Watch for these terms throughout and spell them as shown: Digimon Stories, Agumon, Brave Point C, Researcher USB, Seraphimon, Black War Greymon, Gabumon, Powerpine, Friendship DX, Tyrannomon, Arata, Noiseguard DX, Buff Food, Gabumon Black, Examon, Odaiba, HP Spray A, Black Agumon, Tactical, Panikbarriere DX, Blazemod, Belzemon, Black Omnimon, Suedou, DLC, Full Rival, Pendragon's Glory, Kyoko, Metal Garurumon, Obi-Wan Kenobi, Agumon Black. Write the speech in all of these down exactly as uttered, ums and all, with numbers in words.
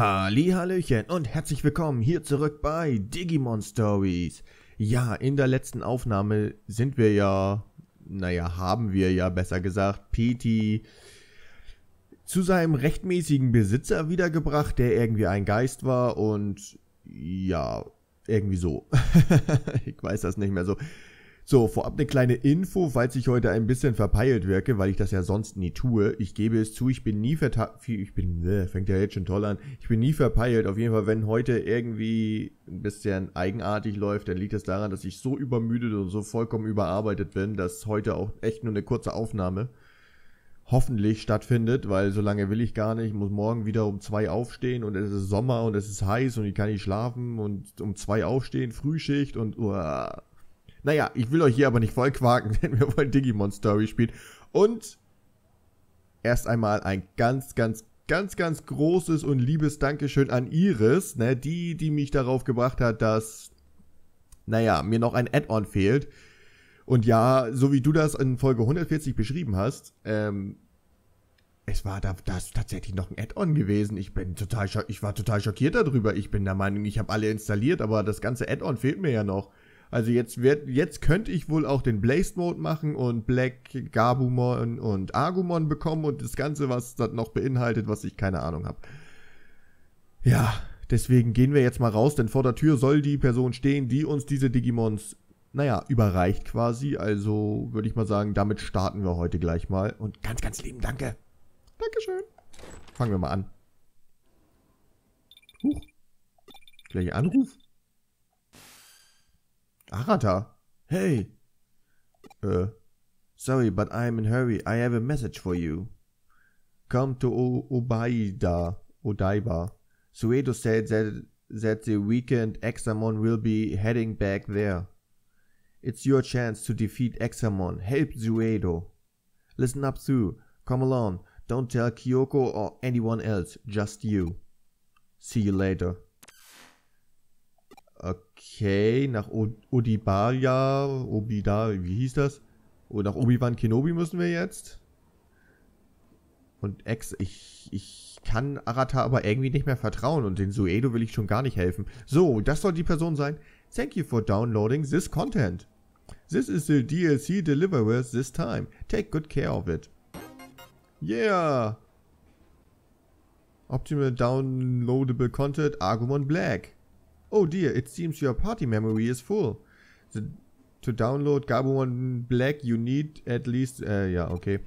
Hallihallöchen und herzlich willkommen hier zurück bei Digimon Stories. Ja, in der letzten Aufnahme sind wir ja, naja, haben wir ja besser gesagt, Petey zu seinem rechtmäßigen Besitzer wiedergebracht, der irgendwie ein Geist war und ja, irgendwie so. Ich weiß das nicht mehr so. So, vorab eine kleine Info, falls ich heute ein bisschen verpeilt wirke, weil ich das ja sonst nie tue. Ich gebe es zu, ich bin nie verta... Ich bin... Äh, fängt ja jetzt schon toll an. Ich bin nie verpeilt. Auf jeden Fall, wenn heute irgendwie ein bisschen eigenartig läuft, dann liegt das daran, dass ich so übermüdet und so vollkommen überarbeitet bin, dass heute auch echt nur eine kurze Aufnahme hoffentlich stattfindet, weil so lange will ich gar nicht. Ich muss morgen wieder um zwei aufstehen und es ist Sommer und es ist heiß und ich kann nicht schlafen und um zwei aufstehen, Frühschicht und... Uah. Naja, ich will euch hier aber nicht vollquaken, denn wir wollen Digimon Story spielen. Und erst einmal ein ganz, ganz, ganz, ganz großes und liebes Dankeschön an Iris, ne, die, die mich darauf gebracht hat, dass, naja, mir noch ein Add-on fehlt. Und ja, so wie du das in Folge hundertvierzig beschrieben hast, ähm, es war da das tatsächlich noch ein Add-on gewesen. Ich bin total, ich war total schockiert darüber. Ich bin der Meinung, ich habe alle installiert, aber das ganze Add-on fehlt mir ja noch. Also jetzt wird, jetzt könnte ich wohl auch den Blazemod machen und Black Garurumon und Agumon bekommen und das Ganze, was das noch beinhaltet, was ich keine Ahnung habe. Ja, deswegen gehen wir jetzt mal raus, denn vor der Tür soll die Person stehen, die uns diese Digimons, naja, überreicht quasi. Also würde ich mal sagen, damit starten wir heute gleich mal. Und ganz, ganz lieben Danke. Dankeschön. Fangen wir mal an. Huch. Gleich Anruf. Arata, hey. Uh, sorry, but I'm in hurry. I have a message for you. Come to o Obaida, Odaiba. Suedou said that, that the weekend Examon will be heading back there. It's your chance to defeat Examon. Help Suedou. Listen up, Sue. Come along. Don't tell Kyoko or anyone else. Just you. See you later. Okay, nach Odibaria, Obida, wie hieß das? Oh, nach Obi-Wan Kenobi müssen wir jetzt. Und Ex, ich, ich kann Arata aber irgendwie nicht mehr vertrauen und den Suedou will ich schon gar nicht helfen. So, das soll die Person sein. Thank you for downloading this content. This is the D L C delivered this time. Take good care of it. Yeah. Optimal downloadable content, Agumon Black. Oh dear, it seems your party memory is full. The, to download Gabumon Black, you need at least... Uh, yeah, okay.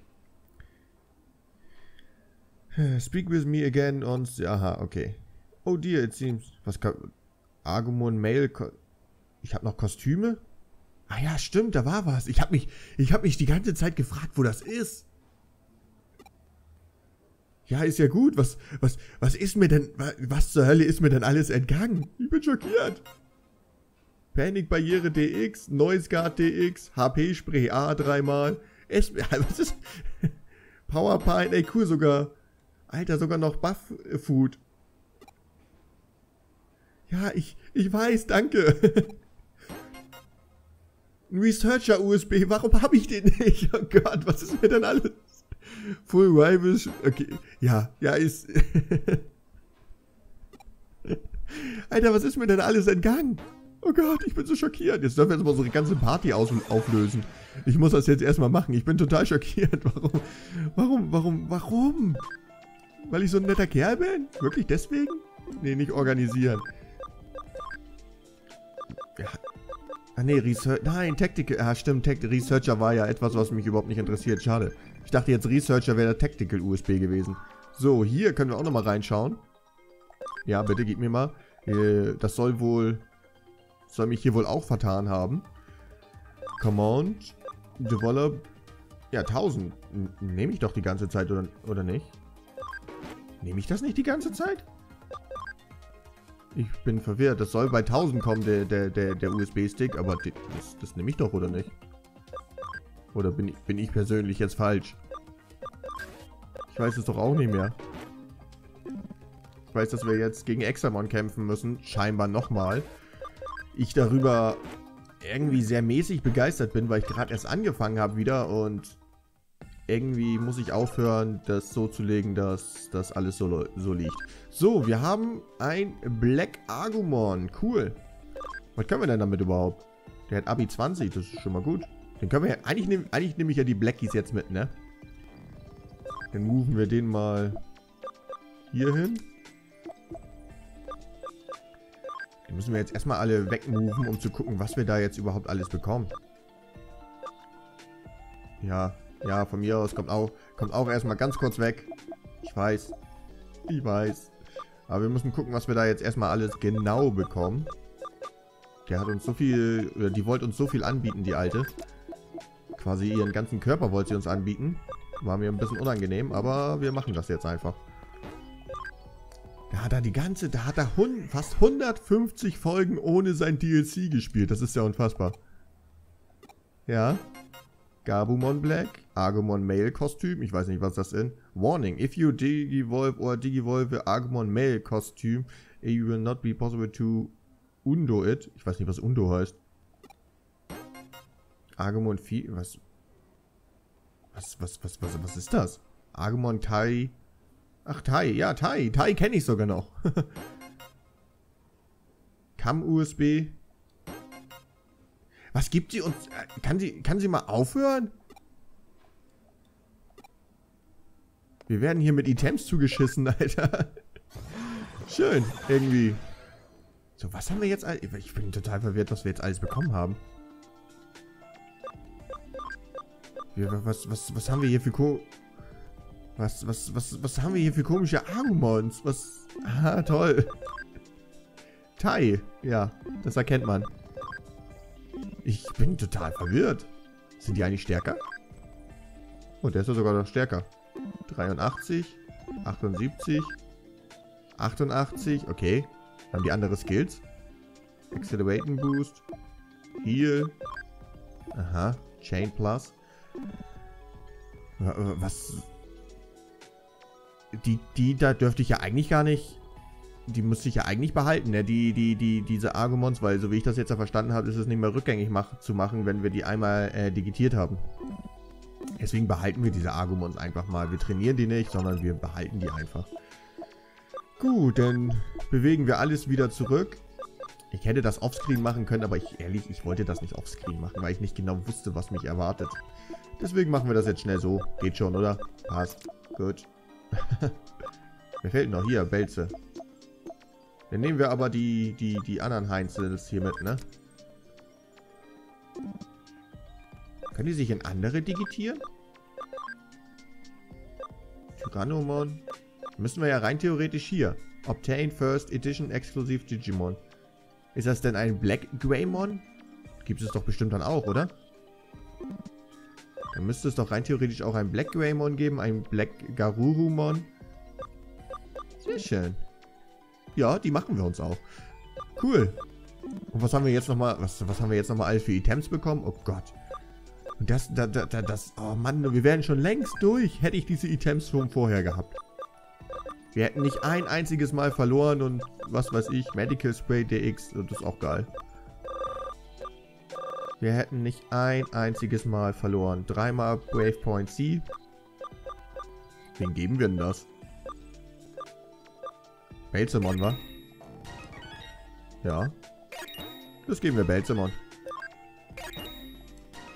Speak with me again on... Aha, okay. Oh dear, it seems... Was kann... Agumon Mail... Ich habe noch Kostüme? Ah ja, stimmt, da war was. Ich habe mich, ich hab mich die ganze Zeit gefragt, wo das ist. Ja, ist ja gut. Was, was, was ist mir denn, was, was zur Hölle ist mir denn alles entgangen? Ich bin schockiert. Panikbarriere D X, Noiseguard D X, H P Spray A dreimal, S was ist? Powerpine, ey cool sogar. Alter, sogar noch Buff Food. Ja, ich, ich weiß, danke. Researcher U S B, warum habe ich den nicht? Oh Gott, was ist mir denn alles? Full Rival, okay, ja, ja, ist... Alter, was ist mir denn alles entgangen? Oh Gott, ich bin so schockiert. Jetzt dürfen wir jetzt mal unsere ganze Party auflösen. Ich muss das jetzt erstmal machen. Ich bin total schockiert. Warum? Warum? Warum? Warum? Weil ich so ein netter Kerl bin? Wirklich deswegen? Nee, nicht organisieren. Ja. Ah ne, Researcher... Nein, Tactical... Ah, stimmt, Tactical Researcher war ja etwas, was mich überhaupt nicht interessiert. Schade. Ich dachte jetzt, Researcher wäre der Tactical U S B gewesen. So, hier können wir auch nochmal reinschauen. Ja, bitte, gib mir mal. Äh, das soll wohl... Soll mich hier wohl auch vertan haben. Command. Develop. Ja, tausend. Nehme ich doch die ganze Zeit, oder, oder nicht? Nehme ich das nicht die ganze Zeit? Ich bin verwirrt. Das soll bei tausend kommen, der, der, der, der U S B-Stick. Aber das, das nehme ich doch, oder nicht? Oder bin ich, bin ich persönlich jetzt falsch? Ich weiß es doch auch nicht mehr. Ich weiß, dass wir jetzt gegen Examon kämpfen müssen. Scheinbar nochmal. Ich darüber irgendwie sehr mäßig begeistert bin, weil ich gerade erst angefangen habe wieder. Und irgendwie muss ich aufhören, das so zu legen, dass das alles so, so liegt. So, wir haben ein Black Agumon. Cool. Was können wir denn damit überhaupt? Der hat Abi zwanzig, das ist schon mal gut. Den können wir ja, eigentlich nehme eigentlich nehm ich ja die Blackies jetzt mit, ne? Dann rufen wir den mal hier hin. Den müssen wir jetzt erstmal alle wegmoven, um zu gucken, was wir da jetzt überhaupt alles bekommen. Ja, ja, von mir aus kommt auch, kommt auch erstmal ganz kurz weg. Ich weiß, ich weiß. Aber wir müssen gucken, was wir da jetzt erstmal alles genau bekommen. Der hat uns so viel, oder die wollte uns so viel anbieten, die Alte. Quasi ihren ganzen Körper wollte sie uns anbieten. War mir ein bisschen unangenehm, aber wir machen das jetzt einfach. Da hat er die ganze, da hat er fast hundertfünfzig Folgen ohne sein D L C gespielt. Das ist ja unfassbar. Ja. Gabumon Black, Agumon Male Kostüm, ich weiß nicht, was das ist. Warning, if you digivolve or digivolve Agumon Male Kostüm, it will not be possible to undo it. Ich weiß nicht, was undo heißt. Agumon Vieh, was... Was, was, was, was, was ist das? Agumon Tai... Ach, Tai, ja, Tai, Tai kenne ich sogar noch. Cam U S B... Was gibt sie uns? Kann sie, kann sie mal aufhören? Wir werden hier mit Items zugeschissen, Alter. Schön, irgendwie. So, was haben wir jetzt? Ich bin total verwirrt, was wir jetzt alles bekommen haben. Was, was, was haben wir hier für Ko... Was, was, was, was haben wir hier für komische Agumons? Was? Ah, toll. Tai. Ja, das erkennt man. Ich bin total verwirrt. Sind die eigentlich stärker? Oh, der ist ja sogar noch stärker. dreiundachtzig, achtundsiebzig, achtundachtzig. Okay. Haben die andere Skills? Accelerating Boost. Heal. Aha. Chain Plus. Was? Die, die da dürfte ich ja eigentlich gar nicht... Die müsste ich ja eigentlich behalten, ne? Die, die, die, diese Agumons, weil so wie ich das jetzt ja verstanden habe, ist es nicht mehr rückgängig mach, zu machen, wenn wir die einmal äh, digitiert haben. Deswegen behalten wir diese Agumons einfach mal. Wir trainieren die nicht, sondern wir behalten die einfach. Gut, dann bewegen wir alles wieder zurück. Ich hätte das offscreen machen können, aber ich ehrlich, ich wollte das nicht offscreen machen, weil ich nicht genau wusste, was mich erwartet. Deswegen machen wir das jetzt schnell so. Geht schon, oder? Passt. Gut. Mir fehlt noch hier Belze. Dann nehmen wir aber die, die, die anderen Heinzels hier mit, ne? Können die sich in andere digitieren? Tyrannomon. Müssen wir ja rein theoretisch hier. Obtain First Edition Exclusive Digimon. Ist das denn ein Black Greymon? Gibt es doch bestimmt dann auch, oder? Dann müsste es doch rein theoretisch auch ein Black Greymon geben, ein Black Garurumon. Sehr schön. Ja, die machen wir uns auch. Cool. Und was haben wir jetzt nochmal? Was, was haben wir jetzt nochmal alles für Items bekommen? Oh Gott. Und das, da, da, das. Oh Mann, wir wären schon längst durch. Hätte ich diese Items schon vorher gehabt. Wir hätten nicht ein einziges Mal verloren und was weiß ich. Medical Spray D X. Das ist auch geil. Wir hätten nicht ein einziges Mal verloren. Dreimal Brave Point C. Wen geben wir denn das? Belzemon, wa? Ja. Das geben wir Belzemon.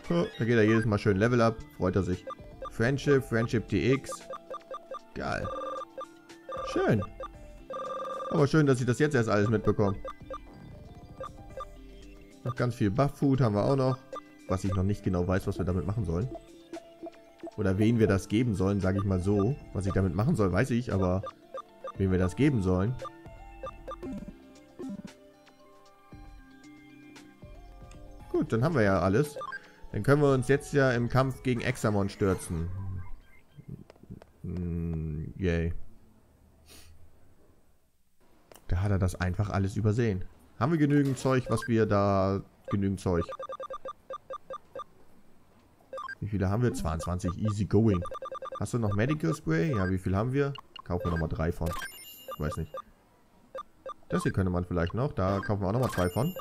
Oh, da geht er jedes Mal schön Level up. Freut er sich. Friendship, Friendship D X. Geil. Schön. Aber schön, dass ich das jetzt erst alles mitbekomme. Noch ganz viel Buff Food haben wir auch noch. Was ich noch nicht genau weiß, was wir damit machen sollen. Oder wen wir das geben sollen, sage ich mal so. Was ich damit machen soll, weiß ich, aber... Wem wir das geben sollen. Gut, dann haben wir ja alles. Dann können wir uns jetzt ja im Kampf gegen Examon stürzen. Mm, yay. Da hat er das einfach alles übersehen. Haben wir genügend Zeug, was wir da... Genügend Zeug. Wie viele haben wir? zweiundzwanzig. Easy going. Hast du noch Medical Spray? Ja, wie viel haben wir? Kaufen wir nochmal drei von. Ich weiß nicht. Das hier könnte man vielleicht noch. Da kaufen wir auch nochmal zwei von.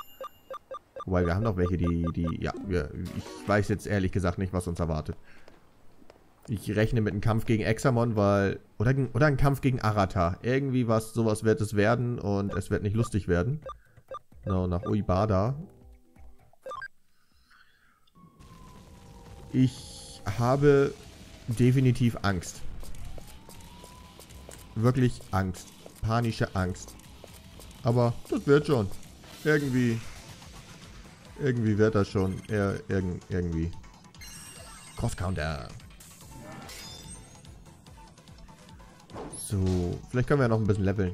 Wobei, wir haben noch welche, die... die ja, wir, ich weiß jetzt ehrlich gesagt nicht, was uns erwartet. Ich rechne mit einem Kampf gegen Examon, weil... Oder, oder ein Kampf gegen Arata. Irgendwie was, sowas wird es werden und es wird nicht lustig werden. No, nach Uibada. Ich habe definitiv Angst. Wirklich Angst. Panische Angst. Aber das wird schon. Irgendwie... Irgendwie wird das schon. Ir irg irgendwie. Cross-Counter. So, vielleicht können wir ja noch ein bisschen leveln.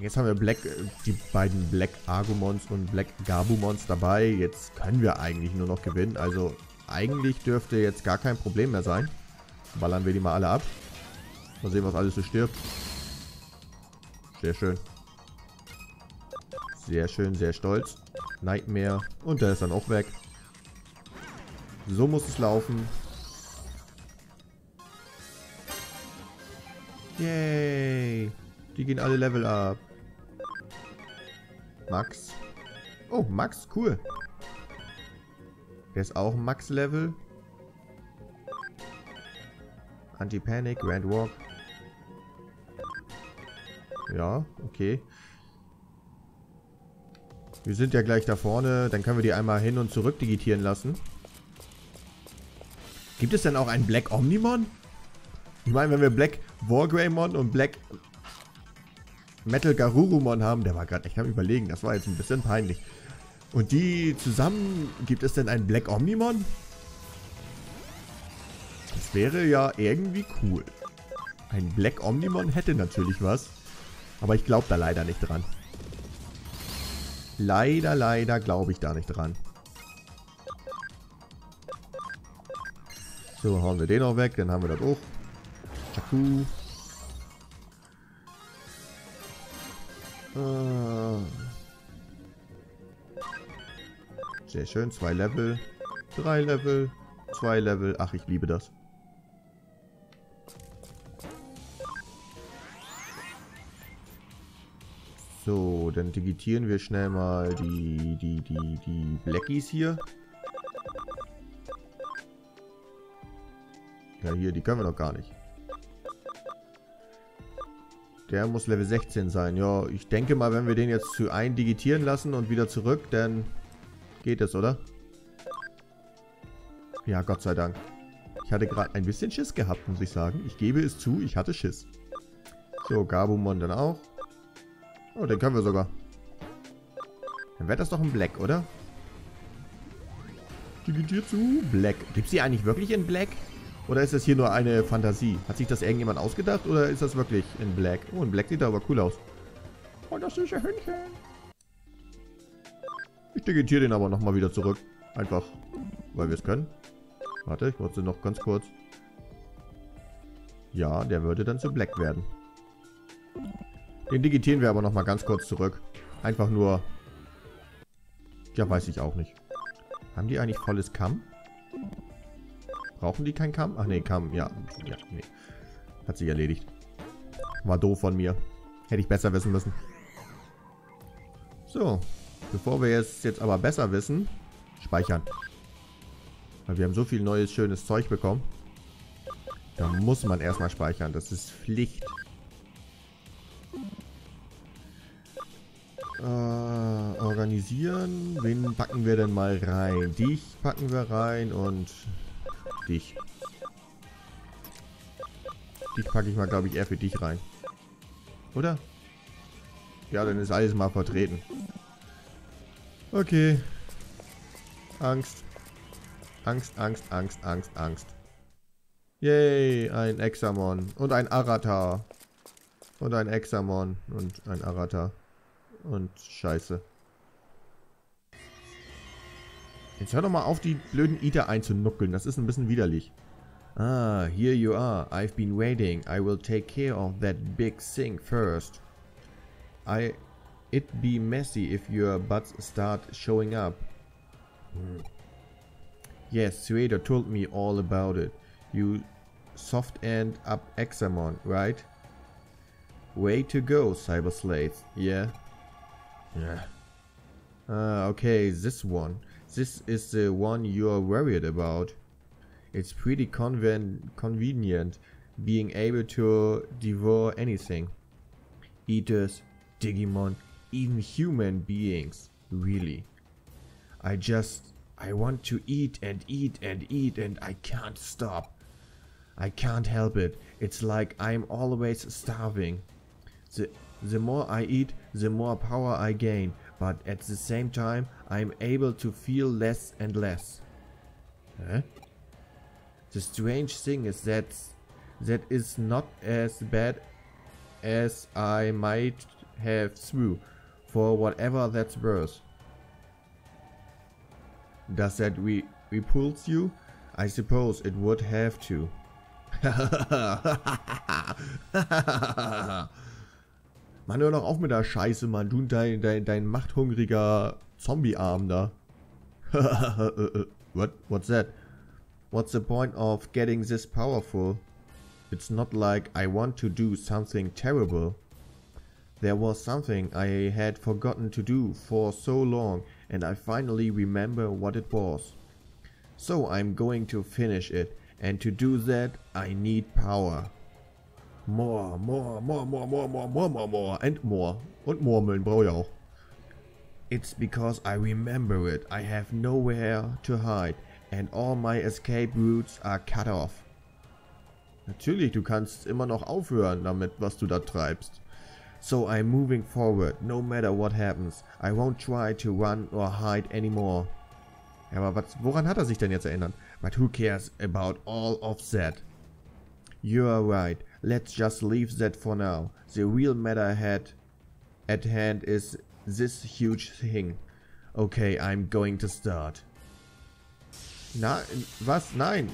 Jetzt haben wir Black, die beiden Black Agumons und Black Garurumons dabei. Jetzt können wir eigentlich nur noch gewinnen. Also eigentlich dürfte jetzt gar kein Problem mehr sein. Ballern wir die mal alle ab. Mal sehen, was alles so stirbt. Sehr schön. Sehr schön, sehr stolz. Nightmare. Und der ist dann auch weg. So muss es laufen. Yay. Die gehen alle Level up. Max. Oh, Max, cool. Der ist auch Max-Level. Anti-Panic, Grand Walk. Ja, okay. Wir sind ja gleich da vorne. Dann können wir die einmal hin und zurück digitieren lassen. Gibt es denn auch einen Black Omnimon? Ich meine, wenn wir Black War Greymon und Black Metal Garurumon haben, der war gerade echt am Überlegen, das war jetzt ein bisschen peinlich. Und die zusammen, gibt es denn einen Black Omnimon? Das wäre ja irgendwie cool. Ein Black Omnimon hätte natürlich was, aber ich glaube da leider nicht dran. Leider, leider glaube ich da nicht dran. So, hauen wir den auch weg, dann haben wir das auch. Chaku. Ah. Sehr schön, zwei Level, drei Level, zwei Level. Ach, ich liebe das. So, dann digitieren wir schnell mal die, die, die, die Blackies hier. Ja, hier, die können wir noch gar nicht. Der muss Level sechzehn sein. Ja, ich denke mal, wenn wir den jetzt zu ein digitieren lassen und wieder zurück, dann geht es, oder? Ja, Gott sei Dank. Ich hatte gerade ein bisschen Schiss gehabt, muss ich sagen. Ich gebe es zu, ich hatte Schiss. So, Gabumon dann auch. Oh, den können wir sogar. Dann wäre das doch ein Black, oder? Digitiert zu Black. Gibt es die eigentlich wirklich in Black? Oder ist das hier nur eine Fantasie? Hat sich das irgendjemand ausgedacht oder ist das wirklich in Black? Oh, in Black sieht aber cool aus. Oh, das süße Hündchen. Ich digitiere den aber nochmal wieder zurück. Einfach, weil wir es können. Warte, ich wollte noch ganz kurz. Ja, der würde dann zu Black werden. Den digitieren wir aber nochmal ganz kurz zurück. Einfach nur... Ja, weiß ich auch nicht. Haben die eigentlich volles Kamm? Brauchen die keinen Kamm? Ach nee, Kamm. Ja, ja, nee. Hat sich erledigt. War doof von mir. Hätte ich besser wissen müssen. So. Bevor wir es jetzt, jetzt aber besser wissen, speichern. Weil wir haben so viel neues, schönes Zeug bekommen. Da muss man erstmal speichern. Das ist Pflicht. Äh, organisieren. Wen packen wir denn mal rein? Dich packen wir rein und... Dich. Dich packe ich mal, glaube ich, eher für dich rein. Oder? Ja, dann ist alles mal vertreten. Okay. Angst. Angst, Angst, Angst, Angst, Angst. Yay, ein Examon. Und ein Arata. Und ein Examon. Und ein Arata. Und Scheiße. Jetzt hör doch mal auf, die blöden Eater einzunuckeln. Das ist ein bisschen widerlich. Ah, here you are. I've been waiting. I will take care of that big thing first. I... It be messy if your butts start showing up. Hmm. Yes, Suedou told me all about it. You soft end up Examon, right? Way to go, Cyber Slates. Yeah? Yeah. Ah, okay, this one. This is the one you are worried about. It's pretty conven convenient being able to devour anything. Eaters, Digimon, even human beings, really. I just... I want to eat and eat and eat and I can't stop. I can't help it. It's like I'm always starving. The, the more I eat, the more power I gain, but at the same time I'm able to feel less and less. Huh? The strange thing is that that is not as bad as I might have through, for whatever that's worth. Does that re repulse you? I suppose it would have to. Mann, hör doch auf mit der Scheiße, Mann. Du und dein, dein, dein machthungriger Zombie-Arm da. What? What's that? What's the point of getting this powerful? It's not like I want to do something terrible. There was something I had forgotten to do for so long, and I finally remember what it was. So I'm going to finish it, and to do that I need power. More, more, more, more, more, more, more, more, more, and more. Und Murmeln brauche ich auch. It's because I remember it. I have nowhere to hide, and all my escape routes are cut off. Natürlich, du kannst immer noch aufhören damit, was du da treibst. So I'm moving forward, no matter what happens. I won't try to run or hide anymore. Ja, aber was, woran hat er sich denn jetzt erinnert? But who cares about all of that? You are right. Let's just leave that for now. The real matter had, at hand is this huge thing. Okay, I'm going to start. Na, was? Nein!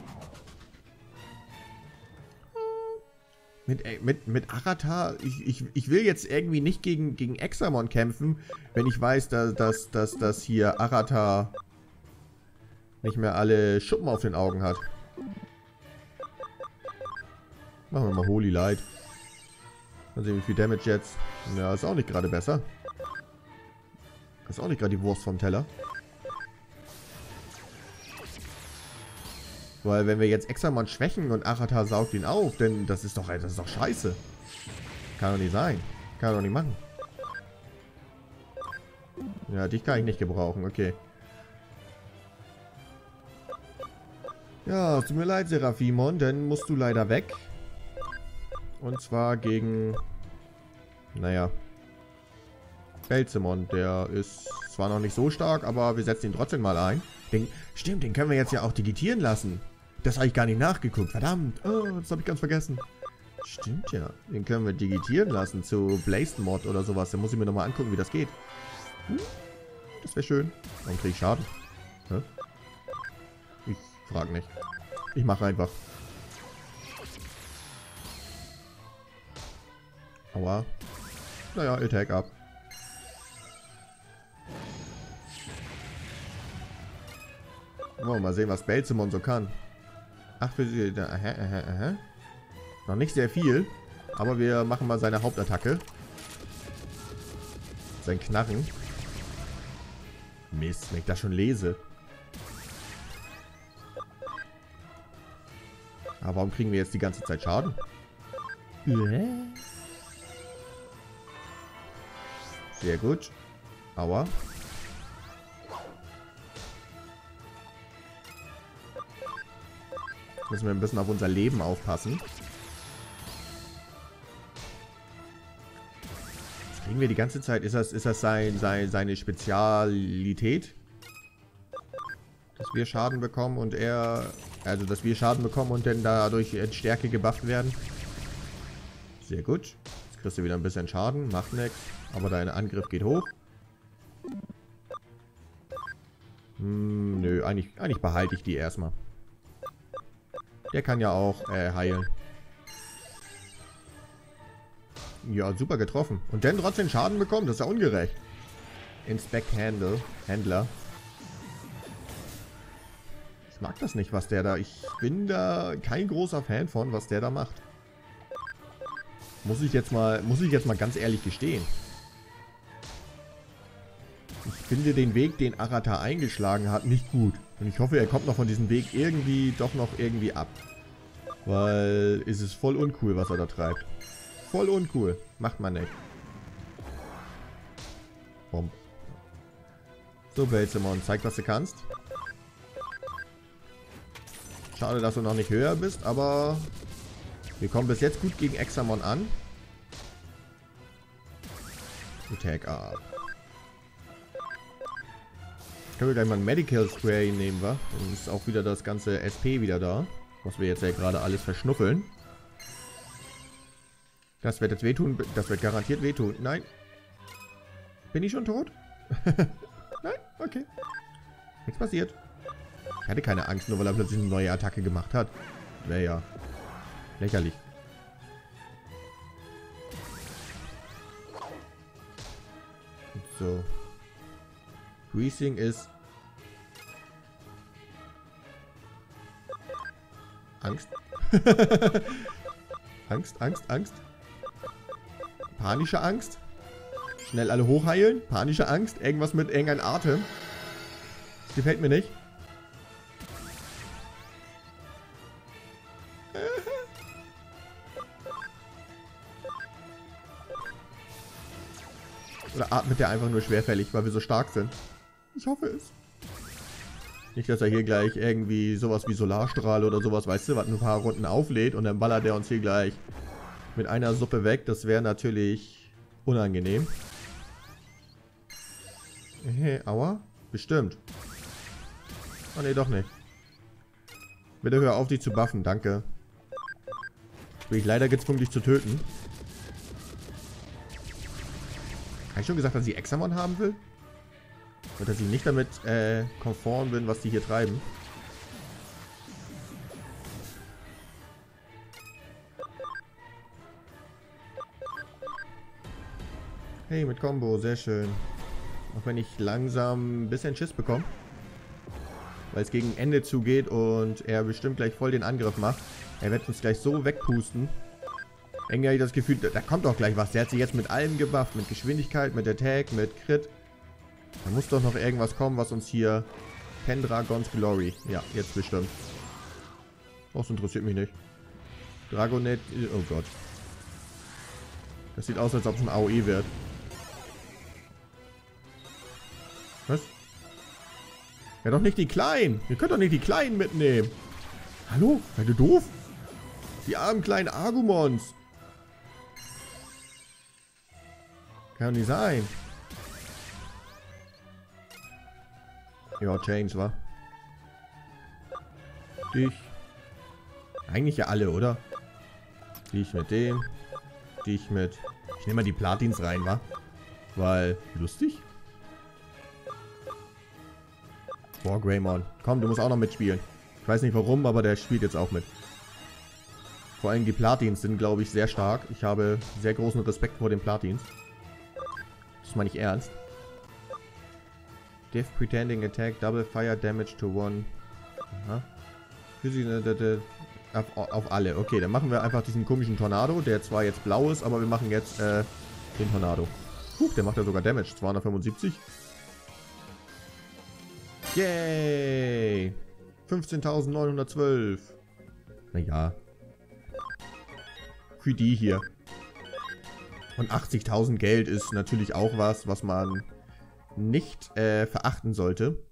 Mit, mit, mit Arata, ich, ich, ich will jetzt irgendwie nicht gegen, gegen Examon kämpfen, wenn ich weiß, dass, dass, dass, dass hier Arata nicht mehr alle Schuppen auf den Augen hat. Machen wir mal Holy Light. Mal sehen, wie viel Damage jetzt. Ja, ist auch nicht gerade besser. Ist auch nicht gerade die Wurst vom Teller. Weil wenn wir jetzt Examon schwächen und Arata saugt ihn auf, denn das ist doch, das ist doch scheiße. Kann doch nicht sein. Kann doch nicht machen. Ja, dich kann ich nicht gebrauchen, okay. Ja, tut mir leid, Seraphimon, dann musst du leider weg. Und zwar gegen... Naja. Belzemon, der ist zwar noch nicht so stark, aber wir setzen ihn trotzdem mal ein. Den, stimmt, den können wir jetzt ja auch digitieren lassen. Das habe ich gar nicht nachgeguckt, verdammt. Oh, das habe ich ganz vergessen. Stimmt ja, den können wir digitieren lassen zu Blazemod oder sowas. Dann muss ich mir nochmal angucken, wie das geht. Hm, das wäre schön. Dann kriege ich Schaden. Hä? Ich frage nicht. Ich mache einfach. Aua. Naja, Attack ab. Oh, mal sehen, was Belzemon so kann. Ach, für sie. Aha, aha, aha. Noch nicht sehr viel. Aber wir machen mal seine Hauptattacke. Sein Knarren. Mist, wenn ich das schon lese. Aber warum kriegen wir jetzt die ganze Zeit Schaden? Sehr gut. Aua. Müssen wir ein bisschen auf unser Leben aufpassen. Das kriegen wir die ganze Zeit. Ist das, ist das sein, sein, seine Spezialität? Dass wir Schaden bekommen und er... Also, dass wir Schaden bekommen und dann dadurch in Stärke gebufft werden. Sehr gut. Jetzt kriegst du wieder ein bisschen Schaden. Macht nichts. Aber dein Angriff geht hoch. Hm, nö. Eigentlich, eigentlich behalte ich die erstmal. Der kann ja auch äh, heilen. Ja, super getroffen. Und dann trotzdem Schaden bekommen, das ist ja ungerecht. Inspect Handle. Händler. Ich mag das nicht, was der da... Ich bin da kein großer Fan von, was der da macht. Muss ich jetzt mal, muss ich jetzt mal ganz ehrlich gestehen. Ich finde den Weg, den Arata eingeschlagen hat, nicht gut. Und ich hoffe, er kommt noch von diesem Weg irgendwie, doch noch irgendwie ab. Weil es ist voll uncool, was er da treibt. Voll uncool. Macht man nicht. Bomb. So, Belzemon, zeig, was du kannst. Schade, dass du noch nicht höher bist, aber wir kommen bis jetzt gut gegen Examon an. Attack up. Können wir gleich mal ein Medical Spray nehmen, wa? Dann ist auch wieder das ganze S P wieder da. Was wir jetzt ja gerade alles verschnuffeln. Das wird jetzt wehtun. Das wird garantiert wehtun. Nein. Bin ich schon tot? Nein? Okay. Nichts passiert. Ich hatte keine Angst, nur weil er plötzlich eine neue Attacke gemacht hat. Wäre ja lächerlich. So. Freezing ist Angst. Angst, Angst, Angst. Panische Angst. Schnell alle hochheilen. Panische Angst. Irgendwas mit irgendeinem Atem. Das gefällt mir nicht. Oder atmet der einfach nur schwerfällig, weil wir so stark sind. Ich hoffe es. Nicht, dass er hier gleich irgendwie sowas wie Solarstrahl oder sowas, weißt du, was ein paar Runden auflädt und dann ballert er uns hier gleich mit einer Suppe weg. Das wäre natürlich unangenehm. Hey, aua. Bestimmt. Oh ne, doch nicht. Bitte hör auf, dich zu buffen. Danke. Bin ich leider gezwungen, dich zu töten. Habe ich schon gesagt, dass ich Examon haben will? Und dass ich nicht damit äh, konform bin, was die hier treiben. Hey, mit Combo, sehr schön. Auch wenn ich langsam ein bisschen Schiss bekomme. Weil es gegen Ende zugeht und er bestimmt gleich voll den Angriff macht. Er wird uns gleich so wegpusten. Irgendwie habe ich das Gefühl, da kommt doch gleich was. Der hat sich jetzt mit allem gebufft. Mit Geschwindigkeit, mit Attack, mit Crit. Da muss doch noch irgendwas kommen, was uns hier... Pendragon's Glory. Ja, jetzt bestimmt. Das interessiert mich nicht. Dragonet... Oh Gott. Das sieht aus, als ob es ein A O E wird. Was? Ja, doch nicht die Kleinen. Ihr könnt doch nicht die Kleinen mitnehmen. Hallo? Seid ihr doof? Die armen kleinen Agumons. Kann nicht sein. Ja, Change, wa? Dich. Eigentlich ja alle, oder? Dich mit dem. Dich mit... Ich nehme mal die Platins rein, wa? Weil... Lustig? Boah, Greymon. Komm, du musst auch noch mitspielen. Ich weiß nicht warum, aber der spielt jetzt auch mit. Vor allem die Platins sind, glaube ich, sehr stark. Ich habe sehr großen Respekt vor den Platins. Das meine ich ernst. Diff Pretending Attack, Double Fire Damage to One. Aha. Auf, auf alle. Okay, dann machen wir einfach diesen komischen Tornado, der zwar jetzt blau ist, aber wir machen jetzt äh, den Tornado. Huch, der macht ja sogar Damage. zweihundertfünfundsiebzig. Yay! fünfzehntausendneunhundertzwölf. Naja. Für die hier. Und achtzigtausend Geld ist natürlich auch was, was man nicht äh, verachten sollte.